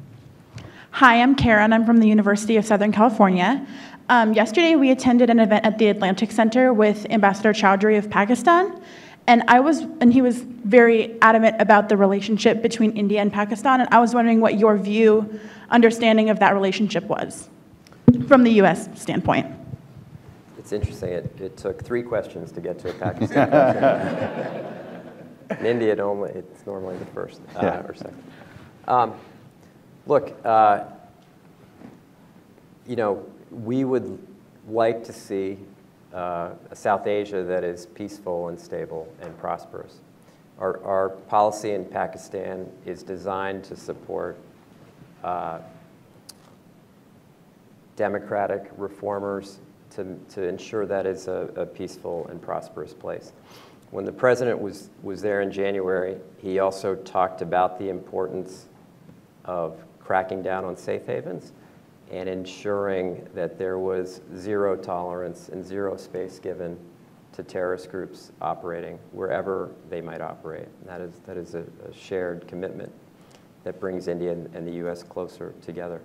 Hi, I'm Karen. I'm from the University of Southern California. Um, yesterday, we attended an event at the Atlantic Center with Ambassador Chowdhury of Pakistan. And I was, and he was very adamant about the relationship between India and Pakistan, and I was wondering what your view, understanding of that relationship was, from the U S standpoint. It's interesting, it, it took three questions to get to a Pakistan question. In India, it only, it's normally the first uh, yeah. or second. Um, look, uh, you know, we would like to see Uh, a South Asia that is peaceful and stable and prosperous. Our, our policy in Pakistan is designed to support uh, democratic reformers to, to ensure that it's a, a peaceful and prosperous place. When the president was, was there in January, he also talked about the importance of cracking down on safe havens and ensuring that there was zero tolerance and zero space given to terrorist groups operating wherever they might operate. And that is, that is a, a shared commitment that brings India and, and the U S closer together.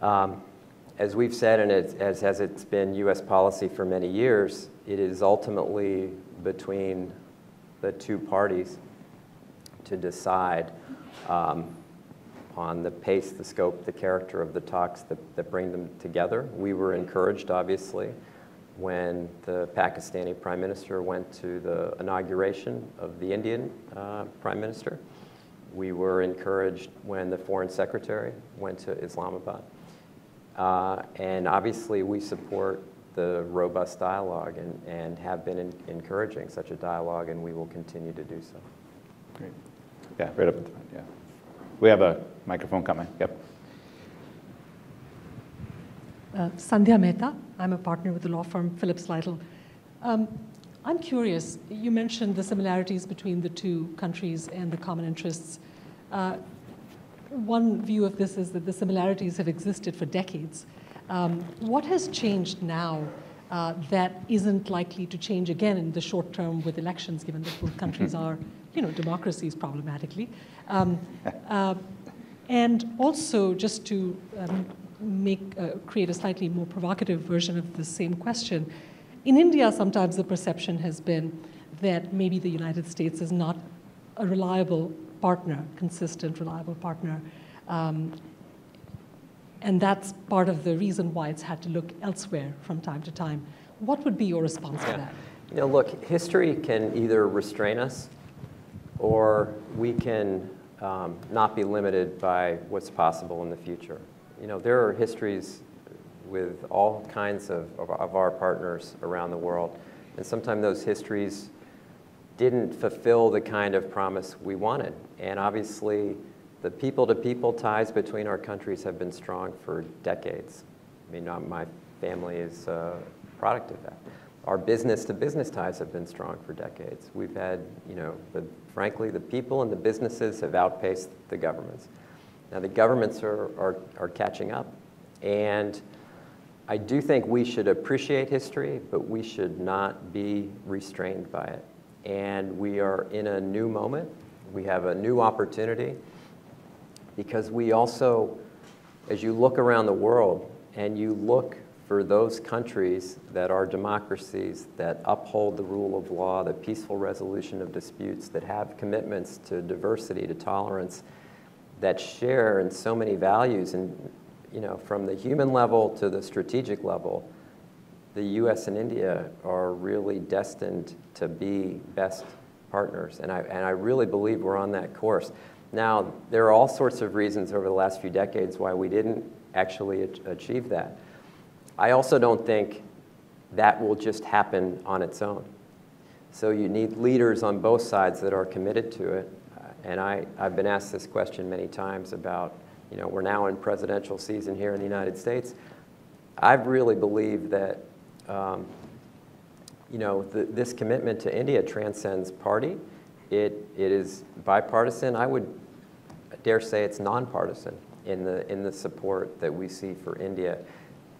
Um, as we've said, and it, as has it's been U S policy for many years, it is ultimately between the two parties to decide um, on the pace, the scope, the character of the talks that, that bring them together. We were encouraged, obviously, when the Pakistani Prime Minister went to the inauguration of the Indian uh, Prime Minister. We were encouraged when the Foreign Secretary went to Islamabad. Uh, and obviously, we support the robust dialogue and, and have been in, encouraging such a dialogue, and we will continue to do so. Great. Yeah, right up at the front, yeah. We have a microphone coming, yep. Uh, Sandhya Mehta, I'm a partner with the law firm Phillips Lytle. Um, I'm curious, you mentioned the similarities between the two countries and the common interests. Uh, one view of this is that the similarities have existed for decades. Um, what has changed now uh, that isn't likely to change again in the short term with elections, given that both countries are, you know, democracies problematically? Um, uh, And also, just to um, make uh, create a slightly more provocative version of the same question, in India, sometimes the perception has been that maybe the United States is not a reliable partner, consistent, reliable partner. Um, and that's part of the reason why it's had to look elsewhere from time to time. What would be your response yeah. to that? You know, look, history can either restrain us or we can Um, not be limited by what's possible in the future. You know, there are histories with all kinds of, of, of our partners around the world, and sometimes those histories didn't fulfill the kind of promise we wanted. And obviously, the people-to-people ties between our countries have been strong for decades. I mean, not my family is a product of that. Our business-to-business ties have been strong for decades. We've had, you know, the, frankly, the people and the businesses have outpaced the governments. Now, the governments are, are, are catching up. And I do think we should appreciate history, but we should not be restrained by it. And we are in a new moment. We have a new opportunity because we also, as you look around the world and you look for those countries that are democracies, that uphold the rule of law, the peaceful resolution of disputes, that have commitments to diversity, to tolerance, that share in so many values, and you know, from the human level to the strategic level, the U S and India are really destined to be best partners, and I, and I really believe we're on that course. Now, there are all sorts of reasons over the last few decades why we didn't actually achieve that. I also don't think that will just happen on its own. So you need leaders on both sides that are committed to it. And I, I've been asked this question many times about, you know, we're now in presidential season here in the United States. I really believe that um, you know, the, this commitment to India transcends party. It, it is bipartisan. I would dare say it's nonpartisan in the, in the support that we see for India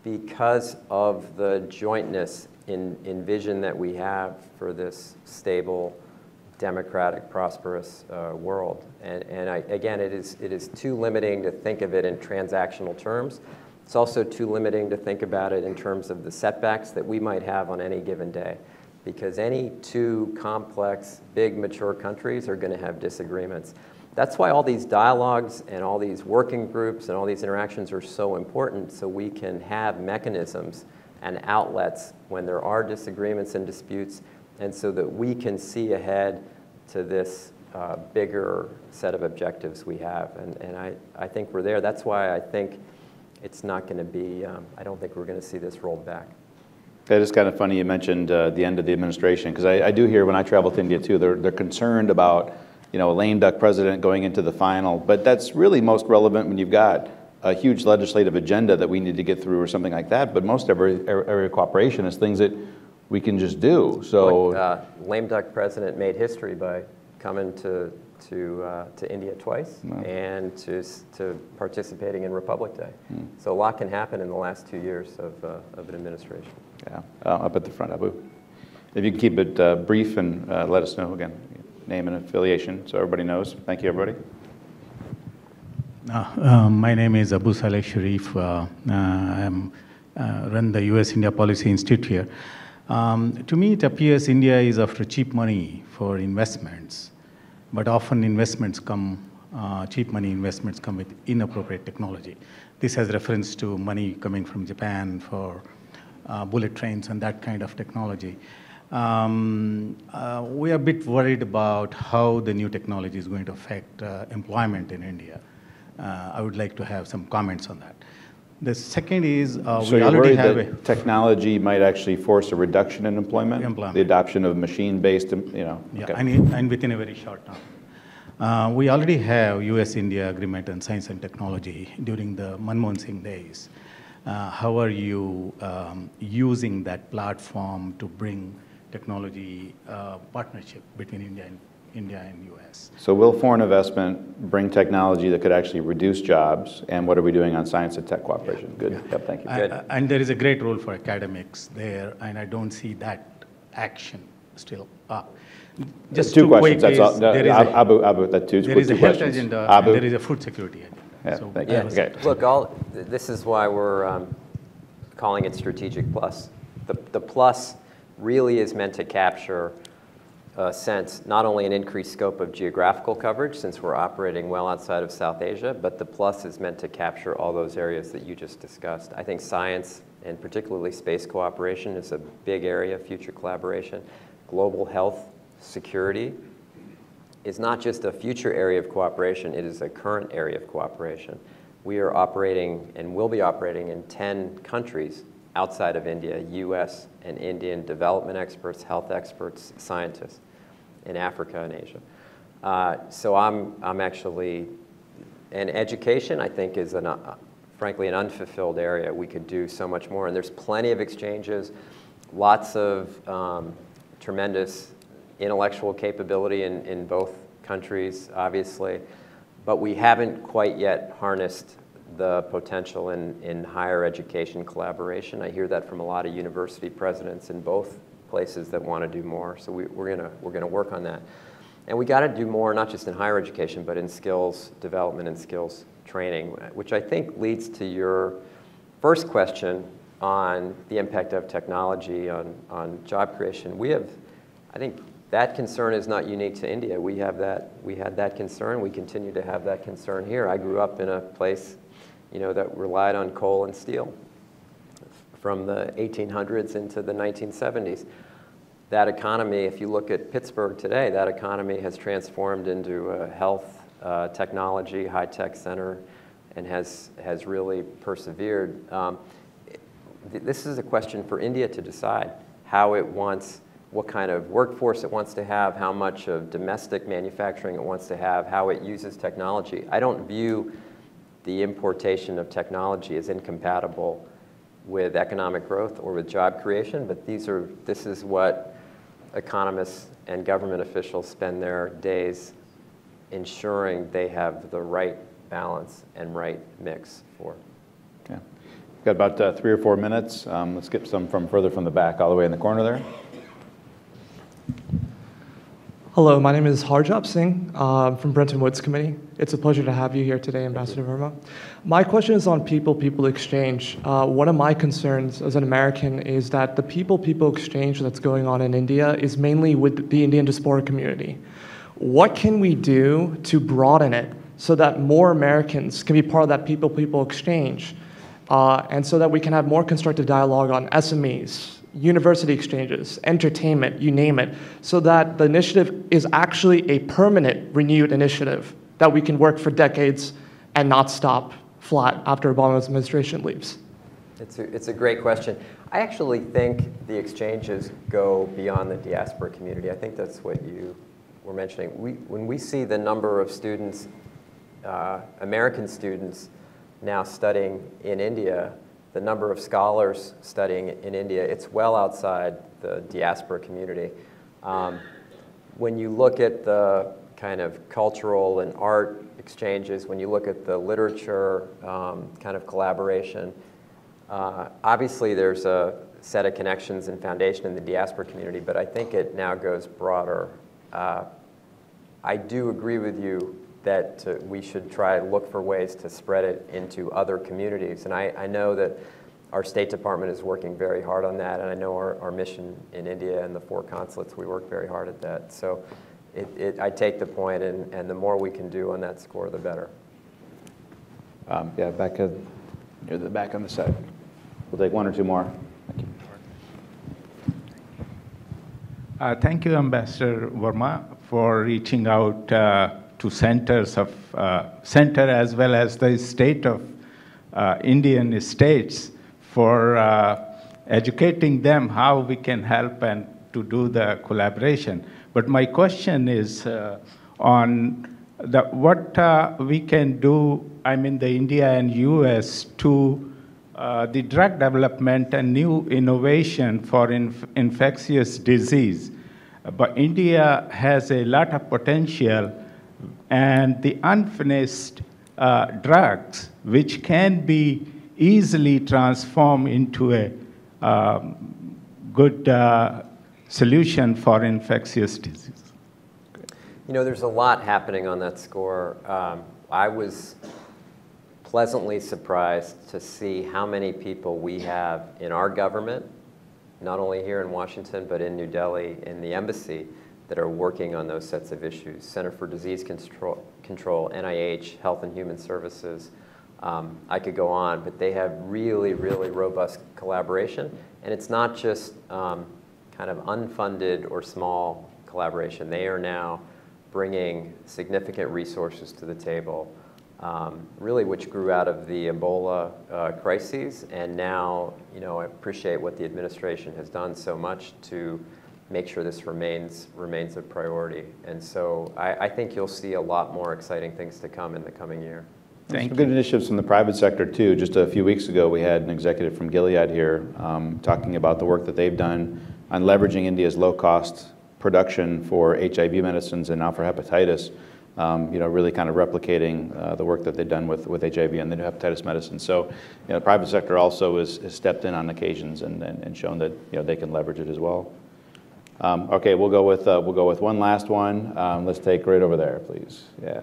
because of the jointness in, in vision that we have for this stable, democratic, prosperous uh, world. And, and I, again, it is, it is too limiting to think of it in transactional terms. It's also too limiting to think about it in terms of the setbacks that we might have on any given day, because any two complex, big, mature countries are going to have disagreements. That's why all these dialogues and all these working groups and all these interactions are so important, so we can have mechanisms and outlets when there are disagreements and disputes, and so that we can see ahead to this uh, bigger set of objectives we have. And, and I, I think we're there. That's why I think it's not going to be, um, I don't think we're going to see this rolled back. It is kind of funny you mentioned uh, the end of the administration, because I, I do hear when I travel to India too, they're, they're concerned about, you know, a lame duck president going into the final, but that's really most relevant when you've got a huge legislative agenda that we need to get through or something like that, but most every area of cooperation is things that we can just do, so. Look, uh, lame duck president made history by coming to, to, uh, to India twice no. and to, to participating in Republic Day. Hmm. So a lot can happen in the last two years of, uh, of an administration. Yeah, uh, up at the front, Abu. If you can keep it uh, brief and uh, let us know again, name and affiliation, so everybody knows. Thank you, everybody. Uh, uh, my name is Abu Saleh Sharif. Uh, uh, I uh, run the U S India Policy Institute here. Um, to me, it appears India is after cheap money for investments, but often investments come, uh, cheap money investments come with inappropriate technology. This has reference to money coming from Japan for Uh, bullet trains and that kind of technology. Um, uh, we are a bit worried about how the new technology is going to affect uh, employment in India. Uh, I would like to have some comments on that. The second is uh, so we already have that a technology might actually force a reduction in employment, employment. the adoption of machine-based, you know. Yeah, okay. and, in, and within a very short time. Uh, we already have U S India agreement on science and technology during the Manmohan Singh days. Uh, how are you um, using that platform to bring technology uh, partnership between India and, India and U S? So will foreign investment bring technology that could actually reduce jobs, and what are we doing on science and tech cooperation? Yeah. Good, yeah. Yep, thank you. I, Good. I, and there is a great role for academics there, and I don't see that action still up. Just two, two questions, that's all. No, there Ab, is a, Abu, Abu, that two, there is two a health questions. agenda, Abu. And there is a food security agenda. Yeah, so yeah. Okay. Look, all, this is why we're um, calling it Strategic Plus. The, the plus really is meant to capture a sense, not only an increased scope of geographical coverage, since we're operating well outside of South Asia, but the plus is meant to capture all those areas that you just discussed. I think science, and particularly space cooperation, is a big area of future collaboration. Global health security is not just a future area of cooperation, it is a current area of cooperation. We are operating and will be operating in ten countries outside of India, U S and Indian development experts, health experts, scientists in Africa and Asia. Uh, so I'm, I'm actually, and education I think is an, uh, frankly an unfulfilled area. We could do so much more, and there's plenty of exchanges, lots of um, tremendous intellectual capability in, in both countries, obviously, but we haven't quite yet harnessed the potential in, in higher education collaboration. I hear that from a lot of university presidents in both places that want to do more, so we, we're gonna, we're gonna work on that. And we gotta do more, not just in higher education, but in skills development and skills training, which I think leads to your first question on the impact of technology on, on job creation. We have, I think, that concern is not unique to India. We have that, we had that concern. We continue to have that concern here. I grew up in a place, you know, that relied on coal and steel from the eighteen hundreds into the nineteen seventies. That economy, if you look at Pittsburgh today, that economy has transformed into a health, uh, technology, high-tech center, and has, has really persevered. Um, this is a question for India to decide how it wants, what kind of workforce it wants to have, how much of domestic manufacturing it wants to have, how it uses technology. I don't view the importation of technology as incompatible with economic growth or with job creation, but these are, this is what economists and government officials spend their days ensuring they have the right balance and right mix for. Okay. We've got about uh, three or four minutes. Um, let's get some from further from the back, all the way in the corner there. Hello, my name is Harjap Singh uh, from Brenton Woods Committee. It's a pleasure to have you here today, Ambassador Verma. My question is on people-people exchange. Uh, one of my concerns as an American is that the people-people exchange that's going on in India is mainly with the Indian diaspora community. What can we do to broaden it so that more Americans can be part of that people-people exchange uh, and so that we can have more constructive dialogue on S M Es, university exchanges, entertainment, you name it, so that the initiative is actually a permanent, renewed initiative that we can work for decades and not stop flat after Obama's administration leaves? It's a, it's a great question. I actually think the exchanges go beyond the diaspora community. I think that's what you were mentioning. We, when we see the number of students, uh, American students, now studying in India, the number of scholars studying in India, it's well outside the diaspora community. Um, when you look at the kind of cultural and art exchanges, when you look at the literature um, kind of collaboration, uh, obviously there's a set of connections and foundation in the diaspora community, but I think it now goes broader. Uh, I do agree with you that uh, we should try to look for ways to spread it into other communities. And I, I know that our State Department is working very hard on that, and I know our, our mission in India and the four consulates, we work very hard at that. So it, it, I take the point, and, and the more we can do on that score, the better. Um, yeah, back at, near the back on the side. We'll take one or two more. Thank you. Uh, thank you, Ambassador Verma, for reaching out uh, to centers of uh, center as well as the state of uh, Indian states for uh, educating them how we can help and to do the collaboration. But my question is uh, on the, what uh, we can do, I mean the India and U S to uh, the drug development and new innovation for inf infectious disease. But India has a lot of potential and the unfinished uh, drugs, which can be easily transformed into a um, good uh, solution for infectious disease. You know, there's a lot happening on that score. Um, I was pleasantly surprised to see how many people we have in our government, not only here in Washington, but in New Delhi, in the embassy, that are working on those sets of issues. Center for Disease Control, Control N I H, Health and Human Services. Um, I could go on, but they have really, really robust collaboration. And it's not just um, kind of unfunded or small collaboration. They are now bringing significant resources to the table, um, really which grew out of the Ebola uh, crises. And now, you know, I appreciate what the administration has done so much to make sure this remains remains a priority. And so I, I think you'll see a lot more exciting things to come in the coming year. Thank you. Good initiatives from the private sector too. Just a few weeks ago, we had an executive from Gilead here um, talking about the work that they've done on leveraging India's low-cost production for H I V medicines and now for hepatitis, um, you know, really kind of replicating uh, the work that they've done with, with H I V and the new hepatitis medicine. So you know, the private sector also has, has stepped in on occasions and, and, and shown that you know, they can leverage it as well. Um, okay, we'll go with uh, we'll go with one last one. Um, let's take right over there, please. Yeah,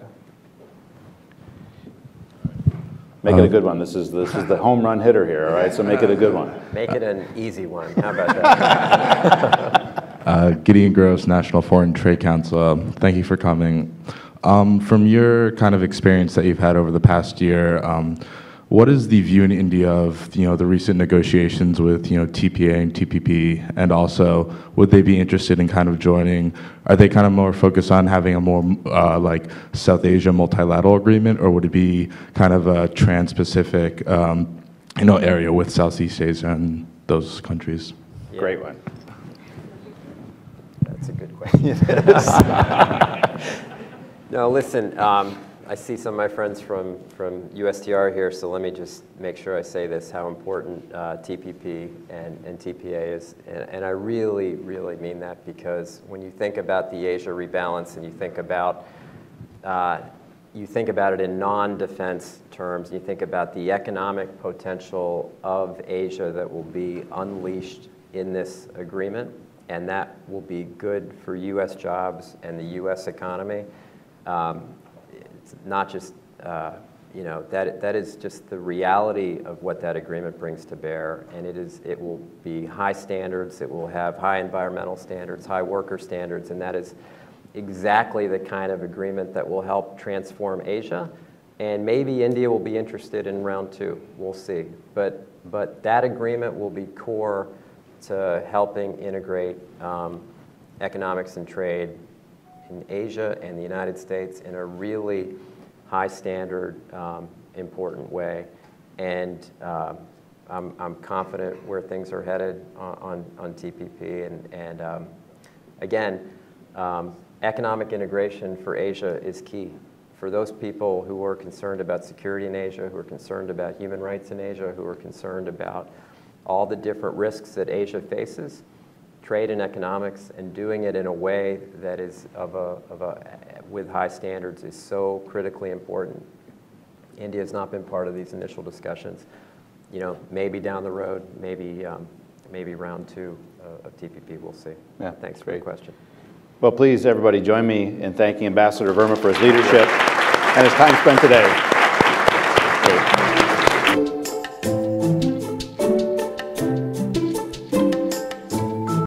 make um, it a good one. This is this is the home run hitter here. All right, so make it a good one. Make it an easy one. How about that? uh, Gideon Gross, National Foreign Trade Council. Thank you for coming. Um, from your kind of experience that you've had over the past year, um, what is the view in India of you know, the recent negotiations with you know, T P A and T P P, and also would they be interested in kind of joining? Are they kind of more focused on having a more uh, like South Asia multilateral agreement, or would it be kind of a trans-Pacific um, you know, area with Southeast Asia and those countries? Yeah. Great one. That's a good question. Yes. No, listen. Um, I see some of my friends from, from U S T R here, so let me just make sure I say this, how important uh, T P P and, and T P A is. And, and I really, really mean that, because when you think about the Asia rebalance and you think about, uh, you think about it in non-defense terms, you think about the economic potential of Asia that will be unleashed in this agreement, and that will be good for U S jobs and the U S economy. Um, it's not just, uh, you know, that, that is just the reality of what that agreement brings to bear, and it is, it will be high standards, it will have high environmental standards, high worker standards, and that is exactly the kind of agreement that will help transform Asia. And maybe India will be interested in round two, we'll see. But, but that agreement will be core to helping integrate um, economics and trade in Asia and the United States in a really high standard, um, important way. And uh, I'm, I'm confident where things are headed on, on, on T P P. And, and um, again, um, economic integration for Asia is key. For those people who are concerned about security in Asia, who are concerned about human rights in Asia, who are concerned about all the different risks that Asia faces, trade and economics, and doing it in a way that is of a, of a, with high standards is so critically important. India has not been part of these initial discussions. You know, maybe down the road, maybe, um, maybe round two uh, of T P P, we'll see. Yeah, thanks for great. the question. Well, please, everybody, join me in thanking Ambassador Verma for his leadership and his time spent today.